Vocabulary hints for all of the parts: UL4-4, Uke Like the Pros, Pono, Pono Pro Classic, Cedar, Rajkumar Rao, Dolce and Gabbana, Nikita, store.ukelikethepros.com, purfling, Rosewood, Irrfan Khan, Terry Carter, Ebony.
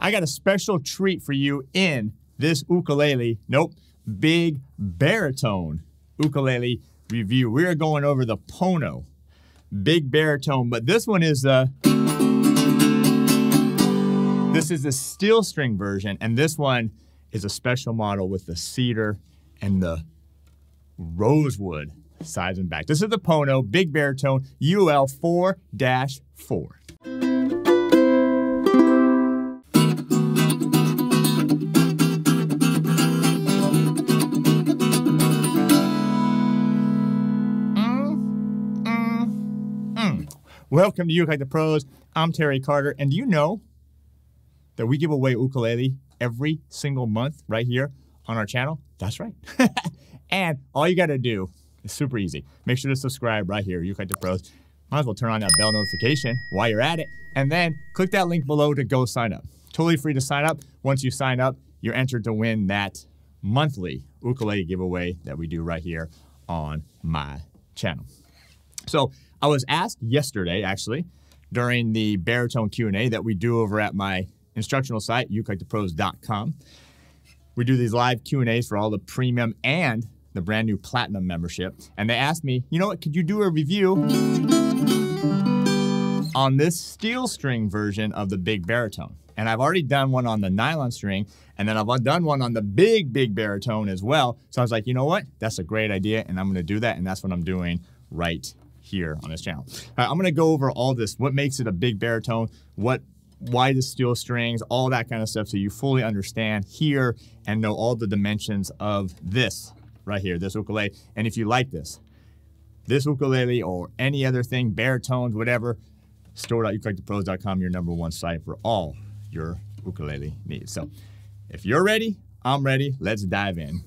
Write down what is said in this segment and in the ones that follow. I got a special treat for you in this ukulele, big baritone ukulele review. We are going over the Pono, big baritone, but this one is the steel string version, and this one is a special model with the Cedar and the Rosewood sides and back. This is the Pono, big baritone, UL4-4. Welcome to Uke Like the Pros. I'm Terry Carter, and do you know that we give away ukulele every single month right here on our channel? That's right. And all you gotta do is super easy. Make sure to subscribe right here, Uke Like the Pros. Might as well turn on that bell notification while you're at it, and then click that link below to go sign up. Totally free to sign up. Once you sign up, you're entered to win that monthly ukulele giveaway that we do right here on my channel. So I was asked yesterday, actually, during the baritone Q&A that we do over at my instructional site, ukelikethepros.com. We do these live Q&As for all the premium and the brand new platinum membership. And they asked me, you know what, could you do a review on this steel string version of the big baritone? And I've already done one on the nylon string, and then I've done one on the big baritone as well. So I was like, you know what, that's a great idea, and I'm going to do that, and that's what I'm doing right now here on this channel. I'm gonna go over all this, what makes it a big baritone, why the steel strings, all that kind of stuff, so you fully understand here and know all the dimensions of this right here, this ukulele. And if you like this ukulele or any other thing, baritones, whatever, store.ukelikethepros.com, your #1 site for all your ukulele needs. So if you're ready, I'm ready, let's dive in.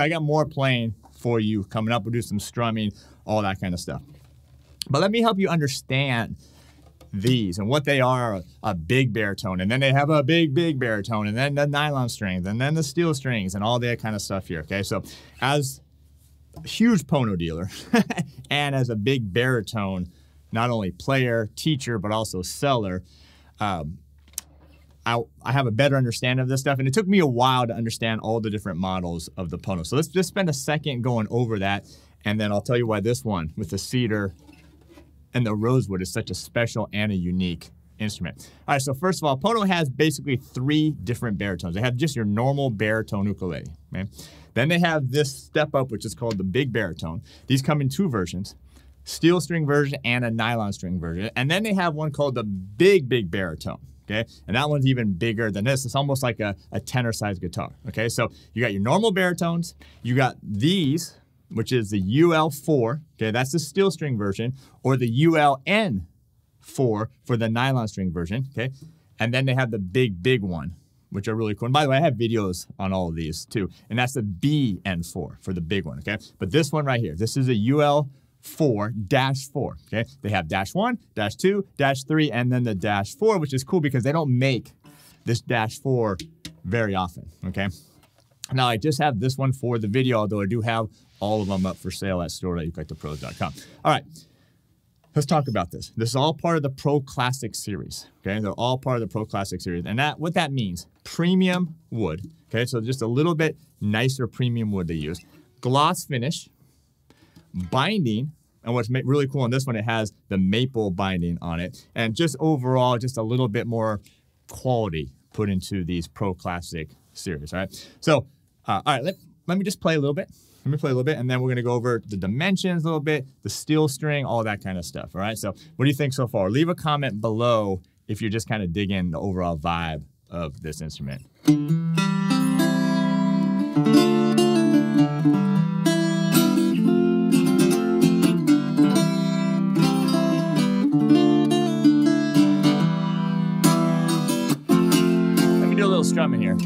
I got more playing for you coming up. We'll do some strumming, all that kind of stuff. But let me help you understand these and what they are, a big baritone, and then they have a big baritone, and then the nylon strings, and then the steel strings, and all that kind of stuff here, okay? So as a huge Pono dealer and as a big baritone, not only player, teacher, but also seller, I have a better understanding of this stuff, and it took me a while to understand all the different models of the Pono. So let's just spend a second going over that, and then I'll tell you why this one with the Cedar and the Rosewood is such a special and a unique instrument. All right, so first of all, Pono has basically three different baritones. They have just your normal baritone ukulele, okay? Then they have this step up, which is called the big baritone. These come in two versions, steel string version and a nylon string version. And then they have one called the big baritone. Okay, and that one's even bigger than this. It's almost like a tenor sized guitar. Okay, so you got your normal baritones, you got these, which is the UL4, okay, that's the steel string version, or the ULN4 for the nylon string version, okay, and then they have the big one, which are really cool. And by the way, I have videos on all of these too, and that's the BN4 for the big one, okay, but this one right here, this is a UL4-4, okay? They have -1, -2, -3, and then the -4, which is cool because they don't make this -4 very often, okay? Now, I just have this one for the video, although I do have all of them up for sale at store.ukelikethepros.com. All right, let's talk about this. This is all part of the Pro Classic series, okay? They're all part of the Pro Classic series, and that what that means, premium wood, okay? So just a little bit nicer premium wood they use. Gloss finish, binding, and what's really cool on this one, it has the maple binding on it, and just overall just a little bit more quality put into these Pro Classic series. All right, so all right, let me just play a little bit, and then we're going to go over the dimensions a little bit, the steel string, all that kind of stuff. All right, so what do you think so far? Leave a comment below if you're just kind of digging the overall vibe of this instrument. coming here.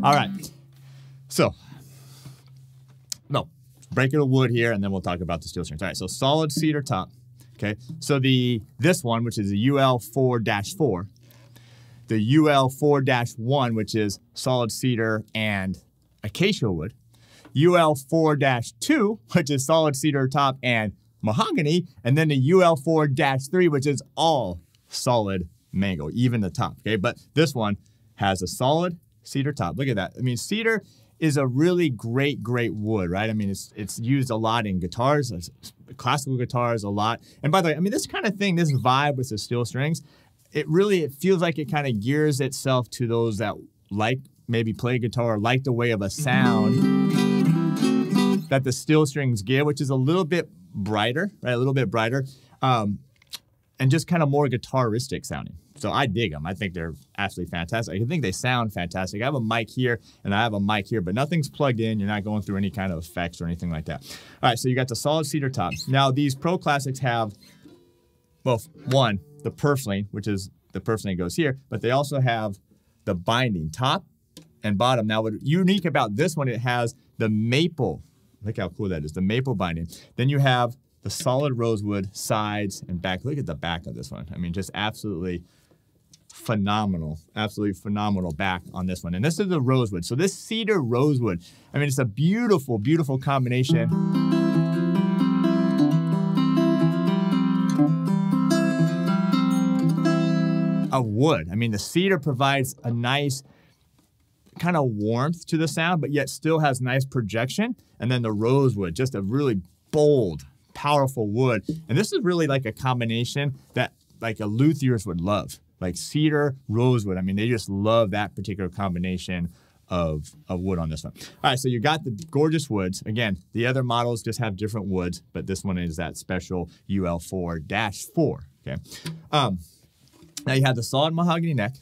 All right, so no, break it of wood here, and then we'll talk about the steel strings. All right, so solid cedar top. Okay, so this one, which is the UL4-4, the UL4-1, which is solid cedar and acacia wood, UL4-2, which is solid cedar top and mahogany, and then the UL4-3, which is all solid mango, even the top. Okay, but this one has a solid cedar top. Look at that. I mean, cedar is a really great, great wood, right? I mean, it's used a lot in guitars, classical guitars a lot. And by the way, I mean, this kind of thing, this vibe with the steel strings, it feels like it kind of gears itself to those that like maybe play guitar or like the way of a sound that the steel strings give, which is a little bit brighter, right? A little bit brighter. And just kind of more guitaristic sounding. So I dig them. I think they're absolutely fantastic. I think they sound fantastic. I have a mic here and I have a mic here, but nothing's plugged in. You're not going through any kind of effects or anything like that. All right, so you got the solid cedar top. Now these Pro Classics have, well, one, the purfling, which is the purfling goes here, but they also have the binding top and bottom. Now what's unique about this one, it has the maple. Look how cool that is, the maple binding. Then you have the solid rosewood sides and back. Look at the back of this one. I mean, just absolutely phenomenal, absolutely phenomenal back on this one. And this is the rosewood. So this cedar rosewood, I mean, it's a beautiful, beautiful combination. Of wood. I mean, the cedar provides a nice kind of warmth to the sound, but yet still has nice projection. And then the rosewood, just a really bold, powerful wood. And this is really like a combination that like a luthierist would love, like cedar, rosewood. I mean, they just love that particular combination of wood on this one. All right, so you got the gorgeous woods. Again, the other models just have different woods, but this one is that special UL4-4, okay? Now you have the solid mahogany neck,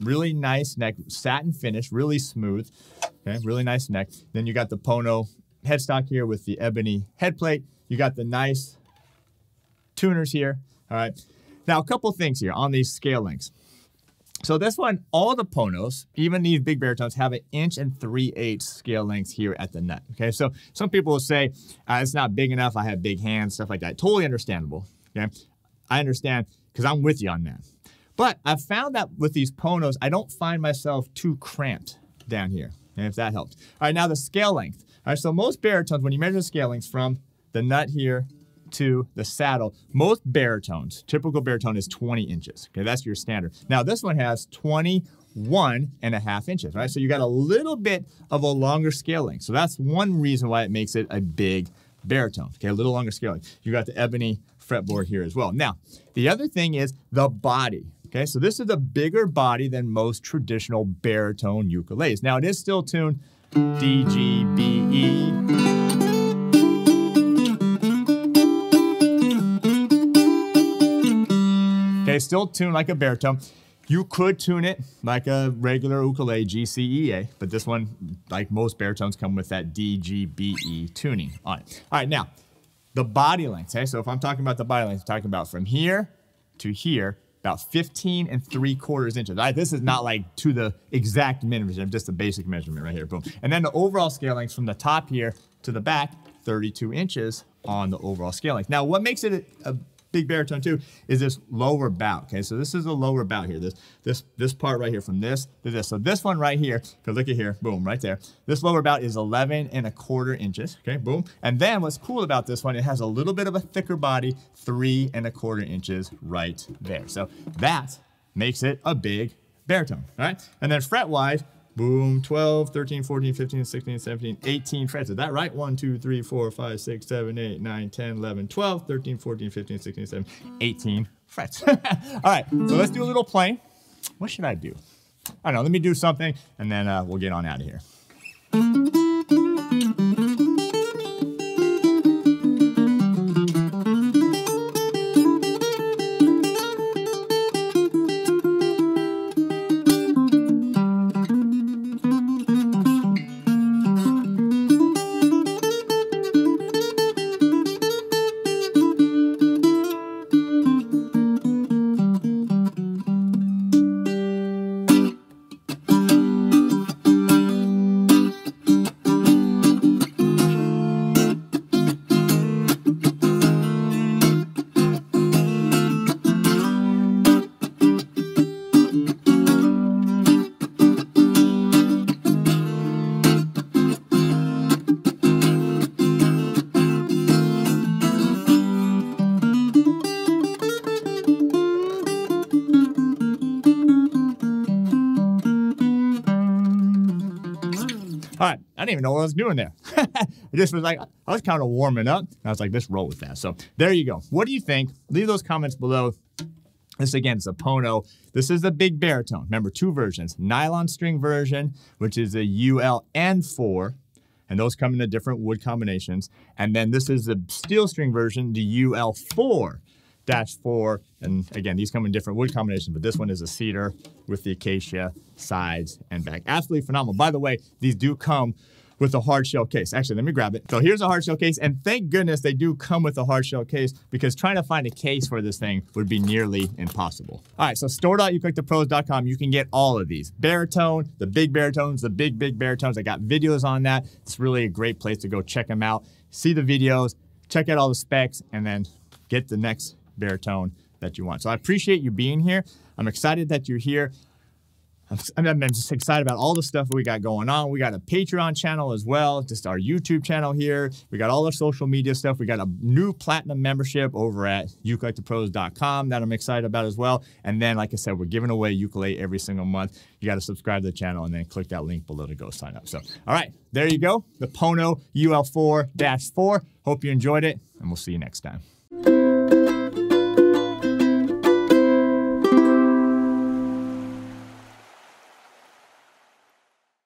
really nice neck, satin finish, really smooth, okay? Really nice neck. Then you got the Pono headstock here with the ebony headplate. You got the nice tuners here. All right. Now, a couple things here on these scale lengths. So this one, all the Ponos, even these big baritones, have 1 3/8" scale lengths here at the nut. Okay. So some people will say, it's not big enough. I have big hands, stuff like that. Totally understandable. Okay. I understand because I'm with you on that. But I've found that with these Ponos, I don't find myself too cramped down here. And if that helped. All right. Now the scale length. All right, so most baritones, when you measure scale lengths from the nut here to the saddle, most baritones, typical baritone is 20 inches. Okay, that's your standard. Now this one has 21.5 inches, right? So you got a little bit of a longer scale length. So that's one reason why it makes it a big baritone. Okay, a little longer scale length. You got the ebony fretboard here as well. Now, the other thing is the body. Okay, so this is a bigger body than most traditional baritone ukuleles. Now it is still tuned D, G, B, E. Okay, still tuned like a baritone. You could tune it like a regular ukulele, G, C, E, A, but this one, like most baritones, come with that D, G, B, E tuning on it. All right, now, the body length, okay? So if I'm talking about the body length, I'm talking about from here to here, about 15.75 inches. All right, this is not like to the exact measurement, just the basic measurement right here, boom. And then the overall scale length from the top here to the back, 32 inches on the overall scale length. Now, what makes it a big baritone too is this lower bout, okay? So this is the lower bout here, this part right here from this to this. So this one right here, because look at here, boom, right there. This lower bout is 11.25 inches, okay, boom. And then what's cool about this one, it has a little bit of a thicker body, 3.25 inches right there. So that makes it a big baritone, all right? And then fret-wise, boom, 12, 13, 14, 15, 16, 17, 18 frets. Is that right? 1, 2, 3, 4, 5, 6, 7, 8, 9, 10, 11, 12, 13, 14, 15, 16, 17, 18 frets. All right, so let's do a little playing. What should I do? I don't know, let me do something and then we'll get on out of here. I didn't even know what I was doing there. I just was like, I was kind of warming up. And I was like, let's roll with that. So there you go. What do you think? Leave those comments below. This again is a Pono. This is the big baritone. Remember, two versions, nylon string version, which is a UL4, and those come in a different wood combinations. And then this is the steel string version, the UL4-4. And again, these come in different wood combinations, but this one is a cedar with the acacia sides and back. Absolutely phenomenal. By the way, these do come with a hard shell case. Actually, let me grab it. So here's a hard shell case, and thank goodness they do come with a hard shell case, because trying to find a case for this thing would be nearly impossible. All right, so store.ukelikethepros.com, you can get all of these. Baritone, the big baritones, the big baritones. I got videos on that. It's really a great place to go check them out. See the videos, check out all the specs, and then get the next baritone that you want. So I appreciate you being here. I'm excited that you're here. I'm just excited about all the stuff we got going on. We got a Patreon channel as well, just our YouTube channel here. We got all our social media stuff. We got a new platinum membership over at ukelikethepros.com that I'm excited about as well. And then, like I said, we're giving away ukulele every single month. You got to subscribe to the channel and then click that link below to go sign up. So, all right, there you go. The Pono UL4-4. Hope you enjoyed it, and we'll see you next time.